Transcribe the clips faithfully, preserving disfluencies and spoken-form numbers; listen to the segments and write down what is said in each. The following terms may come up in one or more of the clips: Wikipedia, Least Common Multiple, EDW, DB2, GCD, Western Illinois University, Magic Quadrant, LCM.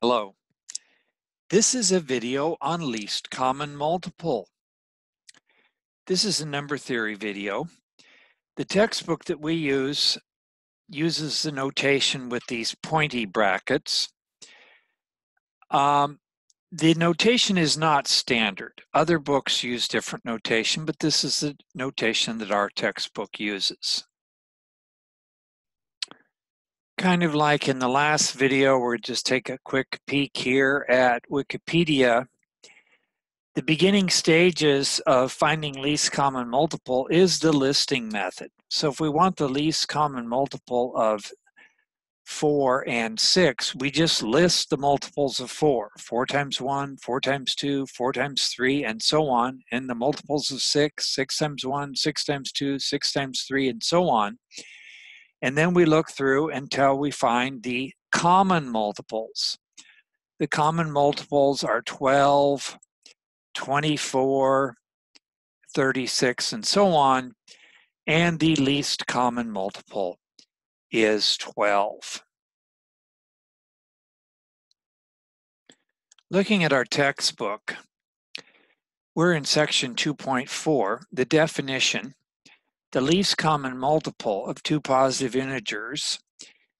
Hello, this is a video on least common multiple. This is a number theory video. The textbook that we use uses the notation with these pointy brackets. Um, the notation is not standard. Other books use different notation, but this is the notation that our textbook uses. Kind of like in the last video, we'll just take a quick peek here at Wikipedia. The beginning stages of finding least common multiple is the listing method. So if we want the least common multiple of four and six, we just list the multiples of four. Four times one, four times two, four times three, and so on. And the multiples of six, six times one, six times two, six times three, and so on. And then we look through until we find the common multiples. The common multiples are twelve, twenty-four, thirty-six, and so on. And the least common multiple is twelve. Looking at our textbook, we're in section two point four, the definition. The least common multiple of two positive integers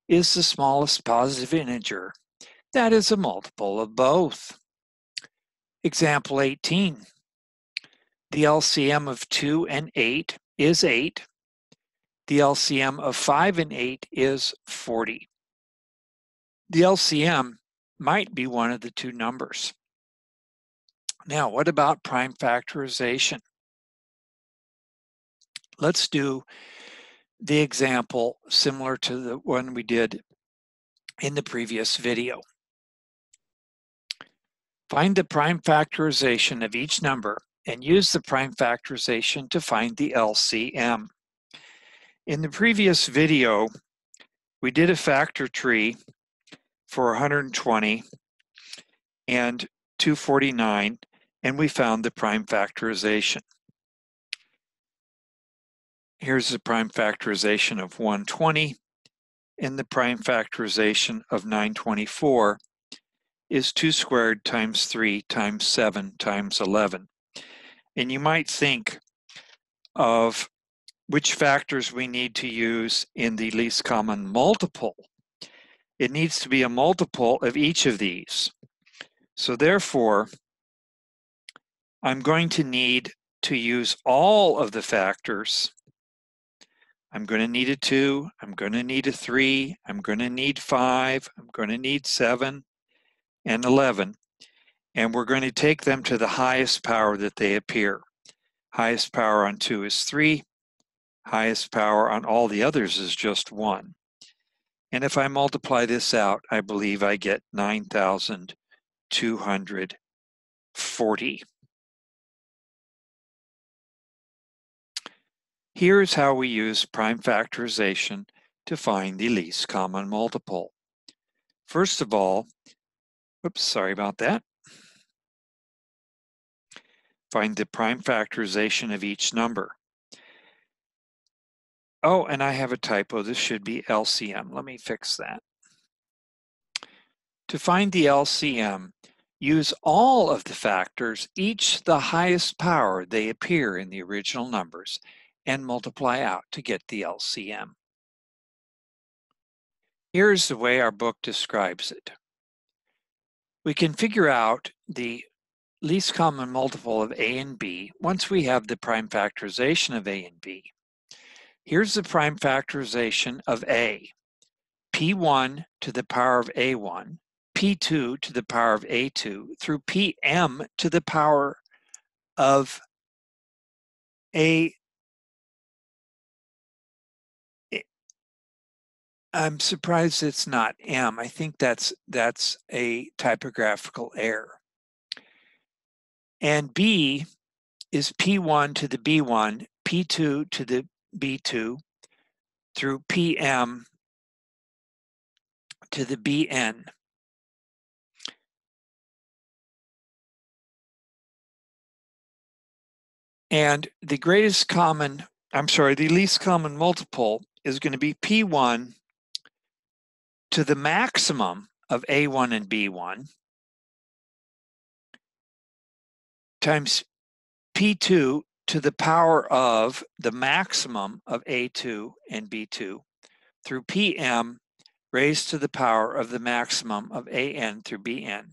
is the smallest positive integer that is a multiple of both. Example eighteen. The L C M of two and eight is eight. The L C M of five and eight is forty. The L C M might be one of the two numbers. Now, what about prime factorization? Let's do the example similar to the one we did in the previous video. Find the prime factorization of each number and use the prime factorization to find the L C M. In the previous video, we did a factor tree for one hundred twenty and two forty-nine, and we found the prime factorization. Here's the prime factorization of one hundred twenty, and the prime factorization of nine twenty-four is two squared times three times seven times eleven. And you might think of which factors we need to use in the least common multiple. It needs to be a multiple of each of these. So therefore, I'm going to need to use all of the factors. I'm going to need a two, I'm going to need a three, I'm going to need five, I'm going to need seven, and eleven. And we're going to take them to the highest power that they appear. Highest power on two is three. Highest power on all the others is just one. And if I multiply this out, I believe I get nine thousand two hundred forty. Here is how we use prime factorization to find the least common multiple. First of all, oops, sorry about that. Find the prime factorization of each number. Oh, and I have a typo. This should be L C M. Let me fix that. To find the L C M, use all of the factors, each the highest power they appear in the original numbers, and multiply out to get the L C M. Here's the way our book describes it. We can figure out the least common multiple of A and B once we have the prime factorization of A and B. Here's the prime factorization of A. P one to the power of A one, P two to the power of A two, through P m to the power of A. I'm surprised it's not M. I think that's that's a typographical error. And B is P one to the B one, P two to the B two, through P m to the B n. And the greatest common, I'm sorry, the least common multiple is going to be P one to the maximum of A one and B one times P two to the power of the maximum of A two and B two through P M raised to the power of the maximum of A N through B N.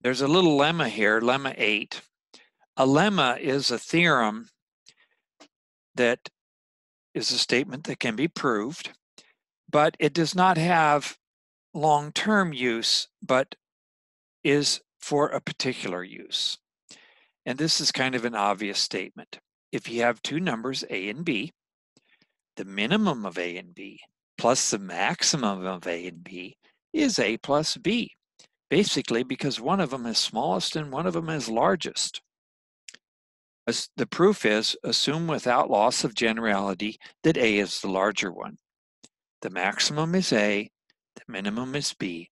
There's a little lemma here, lemma eight. A lemma is a theorem that is a statement that can be proved, but it does not have long-term use, but is for a particular use. And this is kind of an obvious statement. If you have two numbers, A and B, the minimum of A and B plus the maximum of A and B is A plus B. Basically, because one of them is smallest and one of them is largest. As the proof is, assume without loss of generality that A is the larger one. The maximum is A, the minimum is B.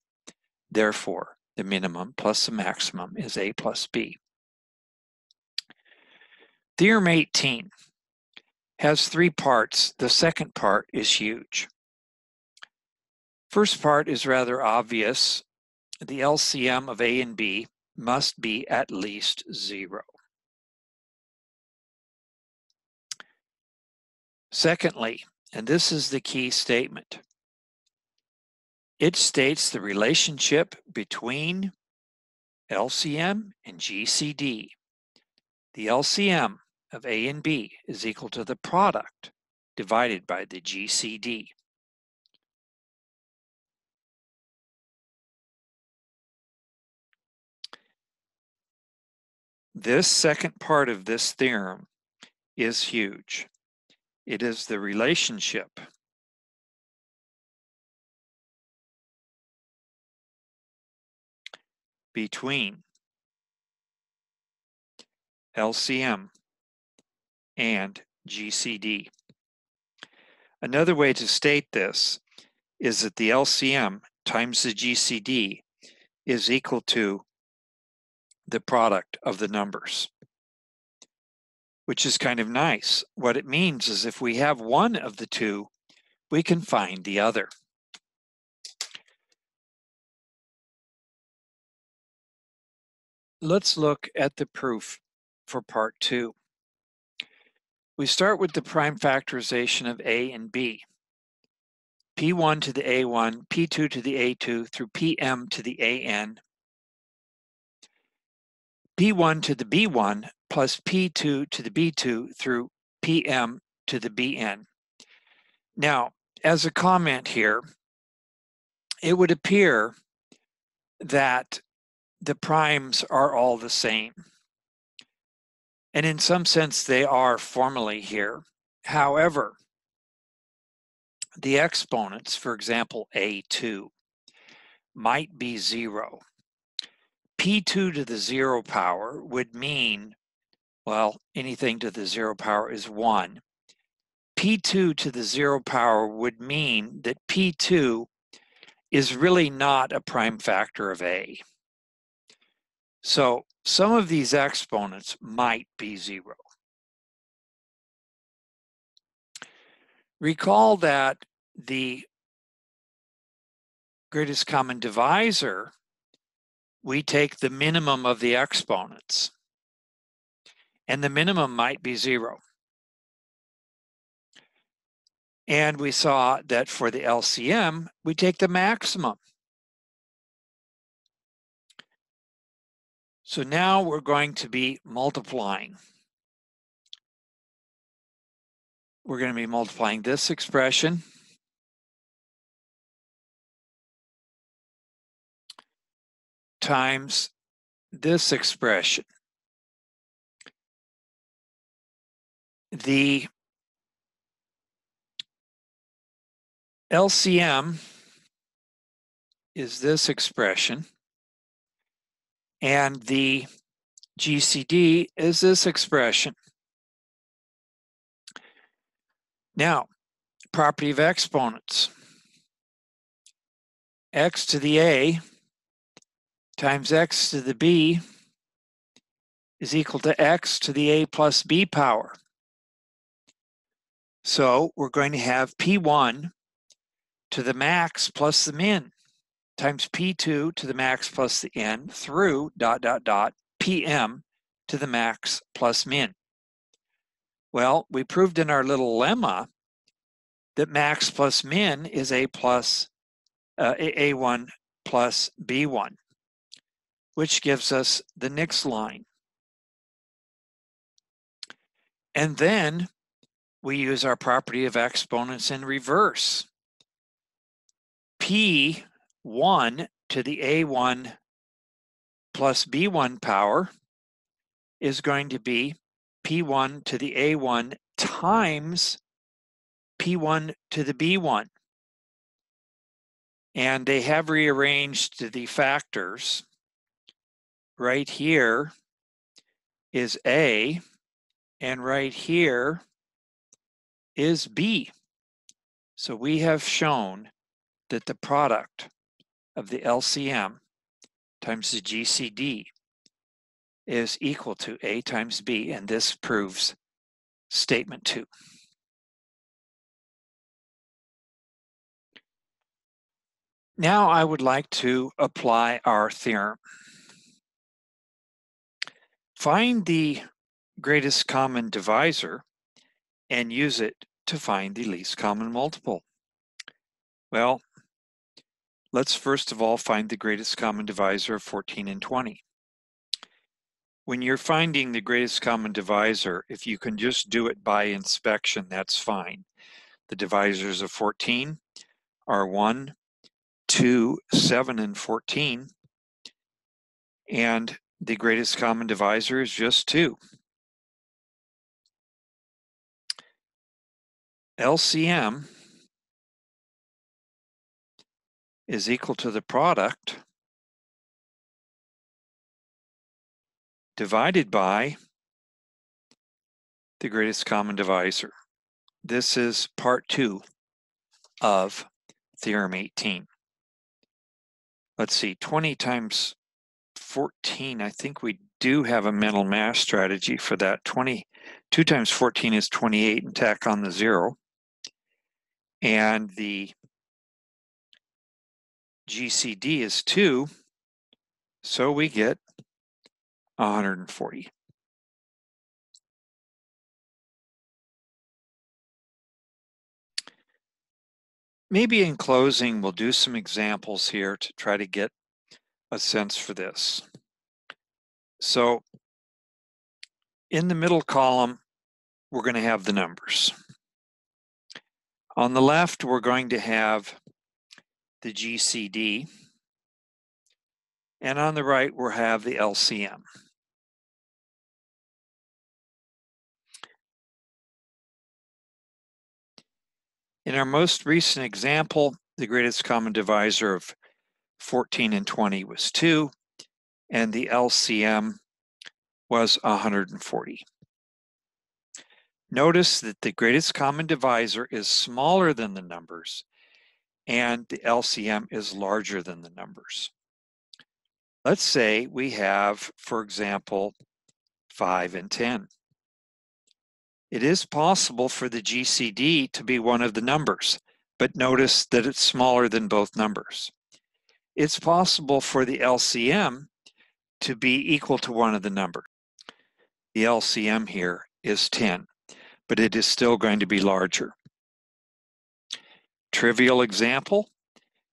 Therefore, the minimum plus the maximum is A plus B. Theorem eighteen has three parts. The second part is huge. First part is rather obvious. The L C M of A and B must be at least zero. Secondly, and this is the key statement, it states the relationship between L C M and G C D. The L C M of A and B is equal to the product divided by the G C D. This second part of this theorem is huge. It is the relationship between L C M and G C D. Another way to state this is that the L C M times the G C D is equal to the product of the numbers, which is kind of nice. What it means is if we have one of the two, we can find the other. Let's look at the proof for part two. We start with the prime factorization of A and B. P one to the A one, P two to the A two, through P M to the A N. P one to the B one plus P two to the B two through P M to the B N. Now, as a comment here, it would appear that the primes are all the same. And in some sense, they are formally here. However, the exponents, for example, A two, might be zero. P two to the zero power would mean, well, anything to the zero power is one. P two to the zero power would mean that P two is really not a prime factor of A. So some of these exponents might be zero. Recall that the greatest common divisor, we take the minimum of the exponents, and the minimum might be zero. And we saw that for the L C M, we take the maximum. So now we're going to be multiplying. We're going to be multiplying this expression times this expression. The L C M is this expression, and the G C D is this expression. Now, property of exponents. X to the A times X to the B is equal to x to the a plus b power. So we're going to have p one to the max plus the min times p two to the max plus the n through dot, dot, dot, pm to the max plus min. Well, we proved in our little lemma that max plus min is a plus uh, a one plus b one, which gives us the next line. And then we use our property of exponents in reverse. p one to the a one plus b one power is going to be p one to the a one times p one to the b one. And they have rearranged the factors. Right here is a, and right here is b. So we have shown that the product of the L C M times the G C D is equal to a times b, and this proves statement two. Now I would like to apply our theorem. Find the greatest common divisor and use it to find the least common multiple. Well, let's first of all find the greatest common divisor of fourteen and twenty. When you're finding the greatest common divisor, if you can just do it by inspection, that's fine. The divisors of fourteen are one, two, seven, and fourteen. And the greatest common divisor is just two. L C M is equal to the product divided by the greatest common divisor. This is part two of theorem eighteen. Let's see, twenty times fourteen, I think we do have a mental math strategy for that. twenty, two times fourteen is twenty-eight and tack on the zero. And the G C D is two, so we get one hundred forty. Maybe in closing, we'll do some examples here to try to get a sense for this. So in the middle column, we're going to have the numbers. On the left, we're going to have the G C D, and on the right, we'll have the L C M. In our most recent example, the greatest common divisor of fourteen and twenty was two, and the L C M was one hundred forty. Notice that the greatest common divisor is smaller than the numbers, and the L C M is larger than the numbers. Let's say we have, for example, five and ten. It is possible for the G C D to be one of the numbers, but notice that it's smaller than both numbers. It's possible for the L C M to be equal to one of the numbers. The L C M here is ten, but it is still going to be larger. Trivial example,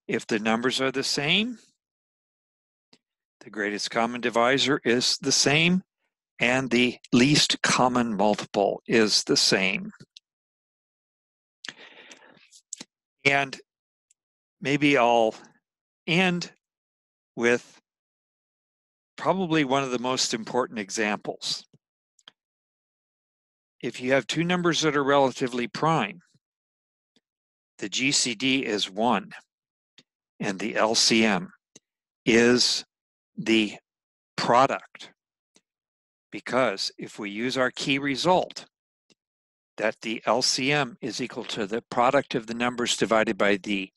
if the numbers are the same, the greatest common divisor is the same, and the least common multiple is the same. And maybe I'll end with probably one of the most important examples. If you have two numbers that are relatively prime, the G C D is one, and the L C M is the product. Because if we use our key result, that the L C M is equal to the product of the numbers divided by the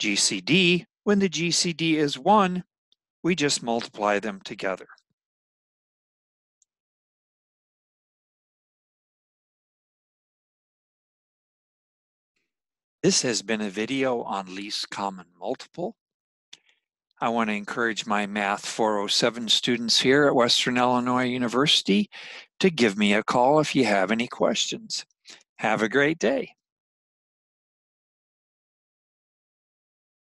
G C D, when the G C D is one, we just multiply them together. This has been a video on least common multiple. I want to encourage my Math four oh seven students here at Western Illinois University to give me a call if you have any questions. Have a great day.